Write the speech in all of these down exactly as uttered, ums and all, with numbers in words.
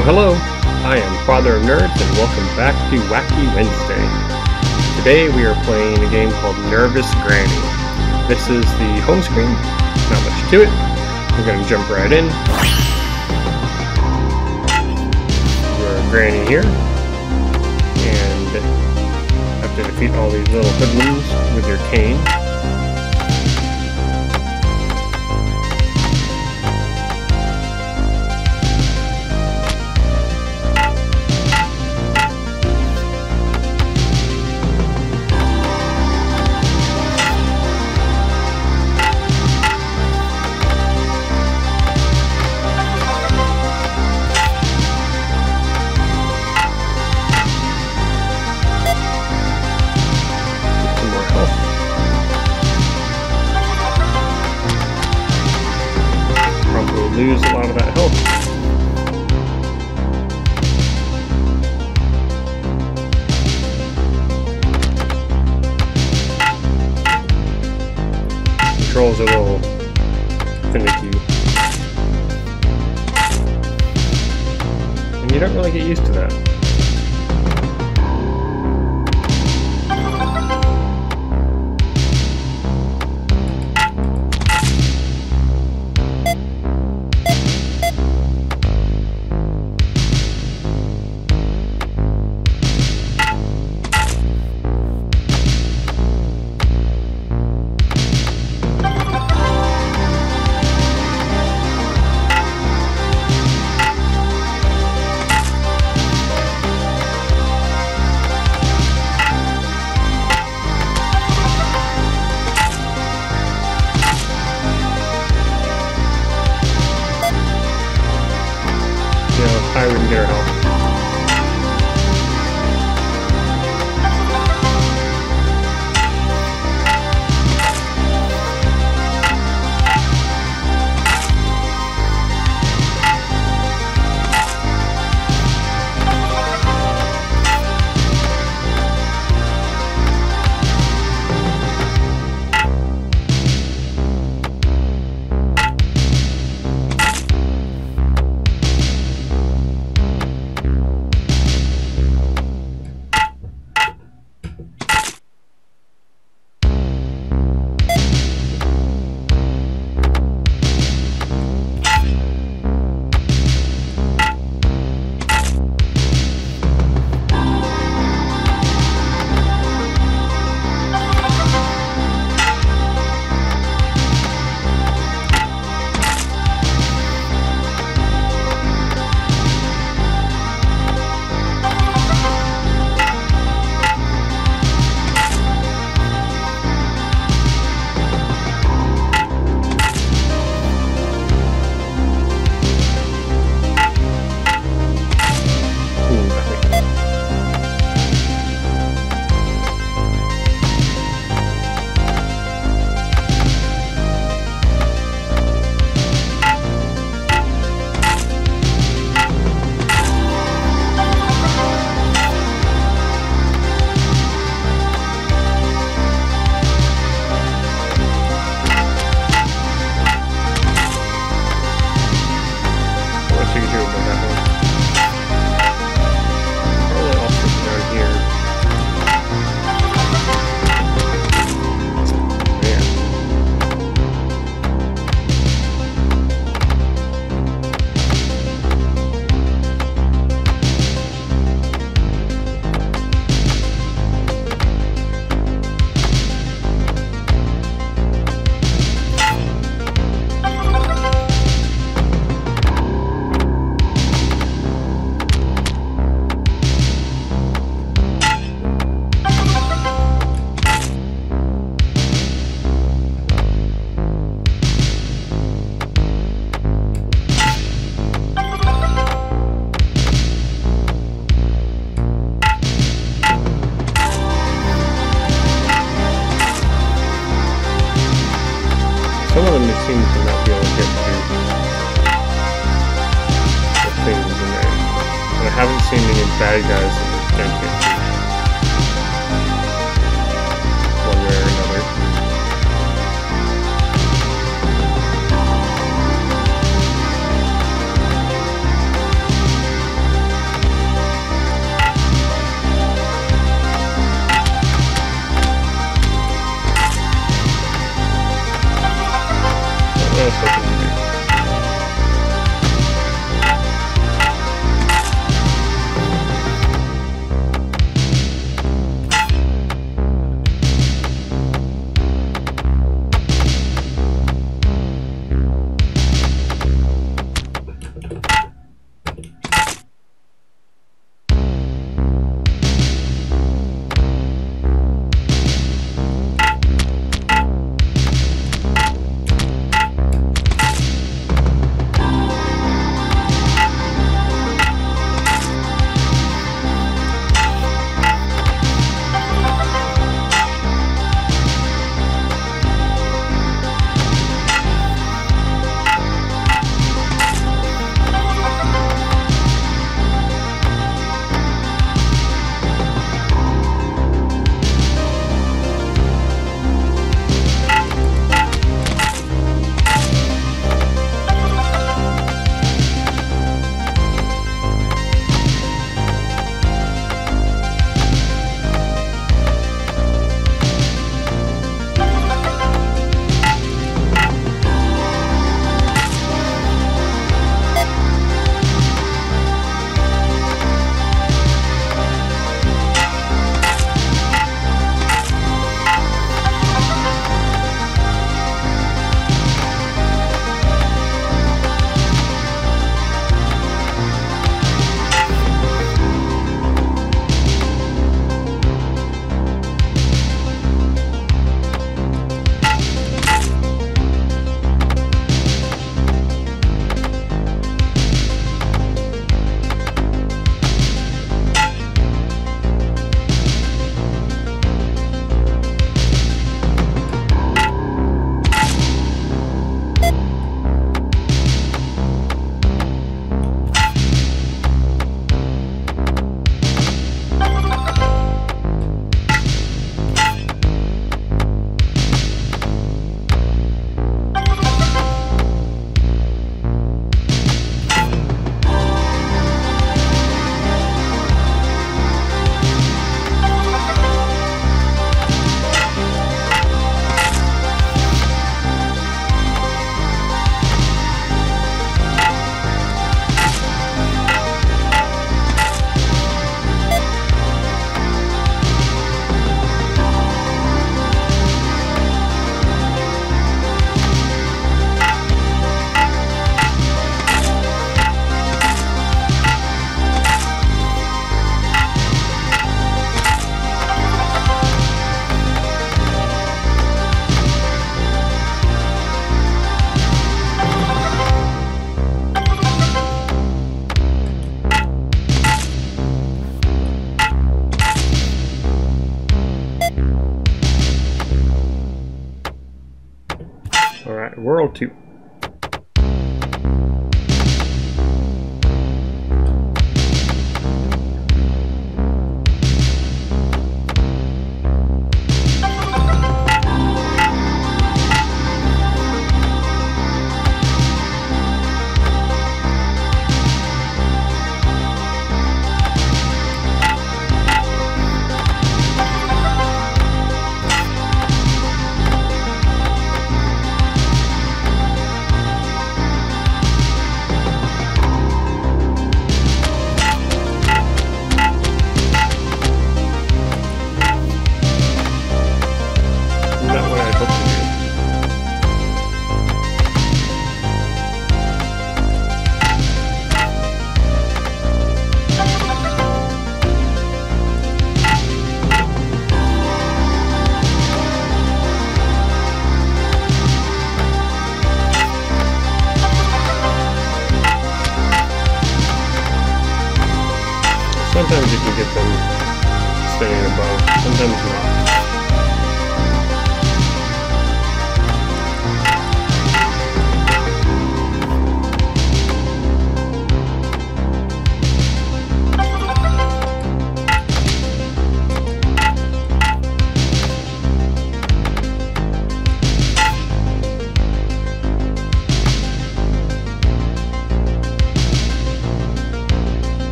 Hello, hello! I am Father of Nerds and welcome back to Wacky Wednesday. Today we are playing a game called Nervous Granny. This is the home screen, not much to it. We're going to jump right in. We're Granny here. And I have to defeat all these little hoodlums with your cane. Lose a lot of that health. Controls are a little finicky. And you don't really get used to that. I wouldn't get her help. Some of them just seem to not be able to get to the things in there. But I haven't seen any bad guys that just don't get to one way or another. else I can do? World two. Sometimes you can get them staying above, sometimes not.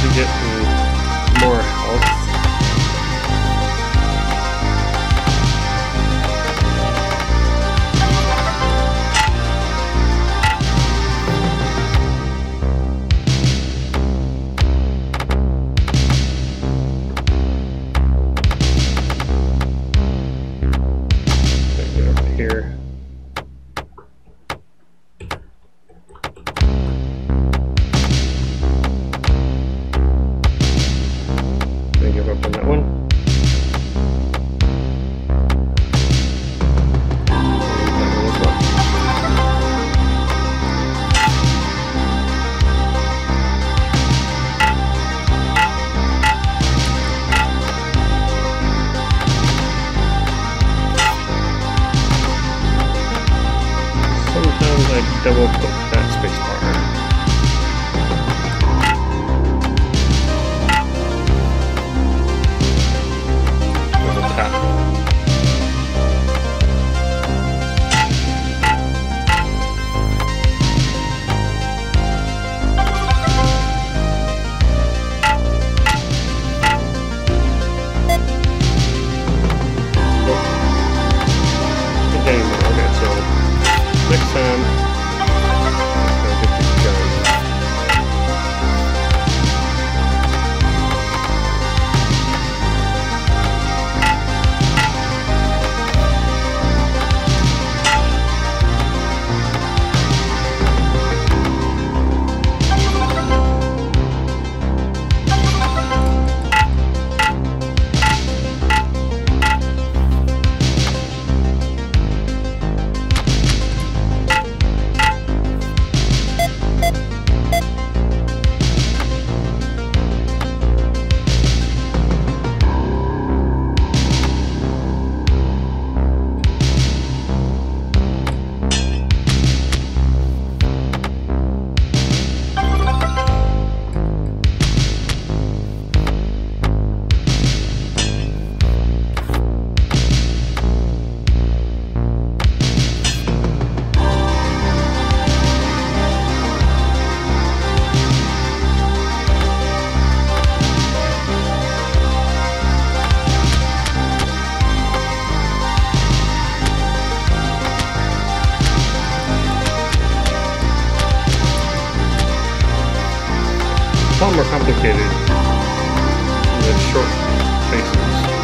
could be getting more health. It's a lot more complicated than short faces.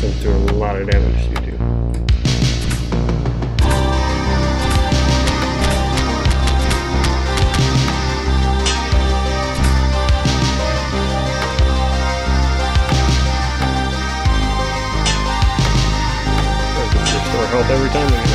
Jason's doing a lot of damage to you. Health every time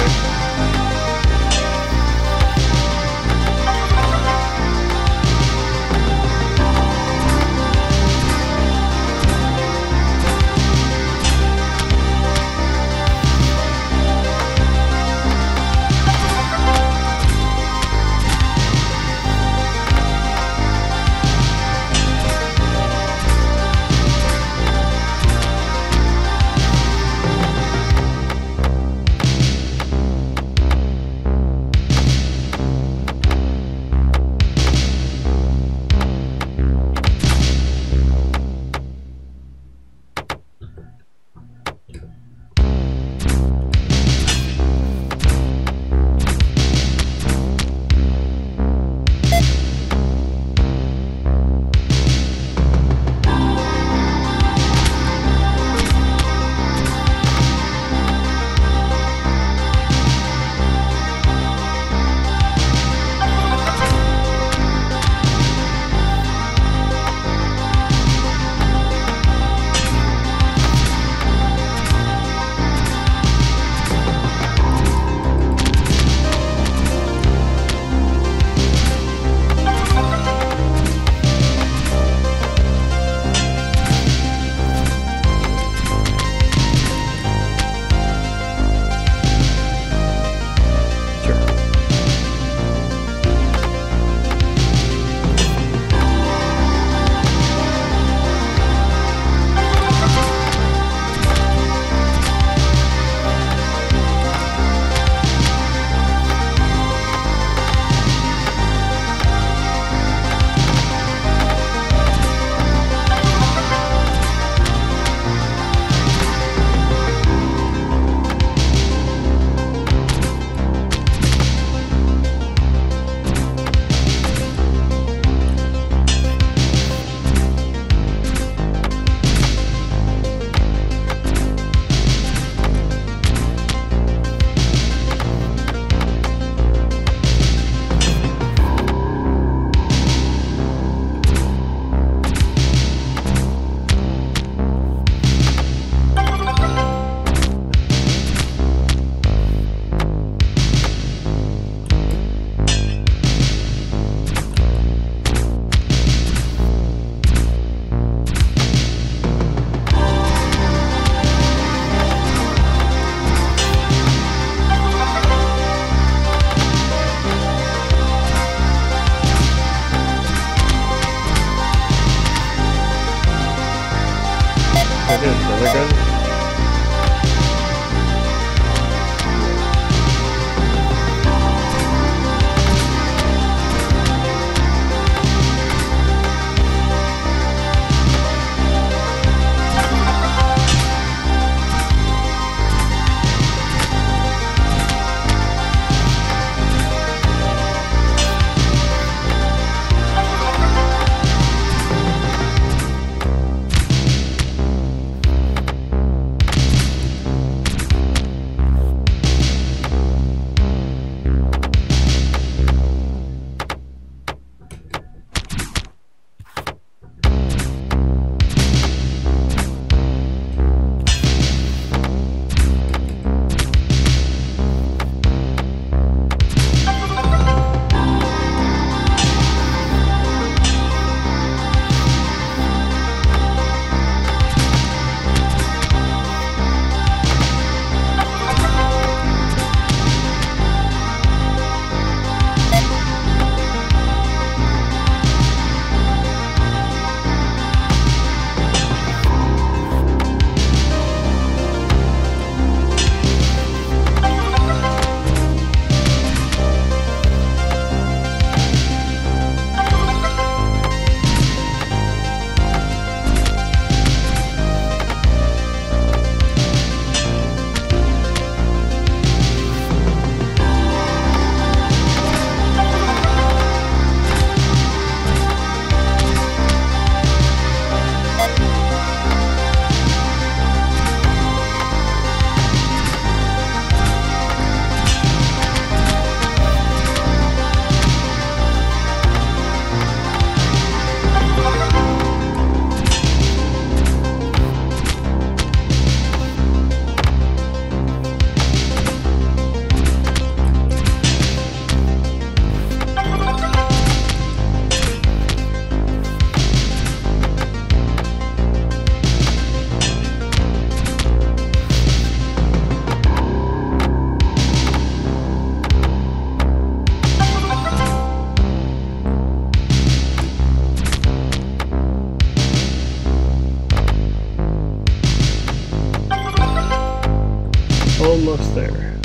Almost there.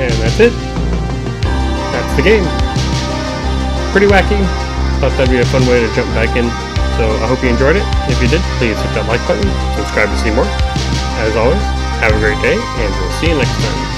And that's it. That's the game. Pretty wacky. Thought that'd be a fun way to jump back in. So I hope you enjoyed it. If you did, please hit that like button, subscribe to see more. As always, have a great day, and we'll see you next time.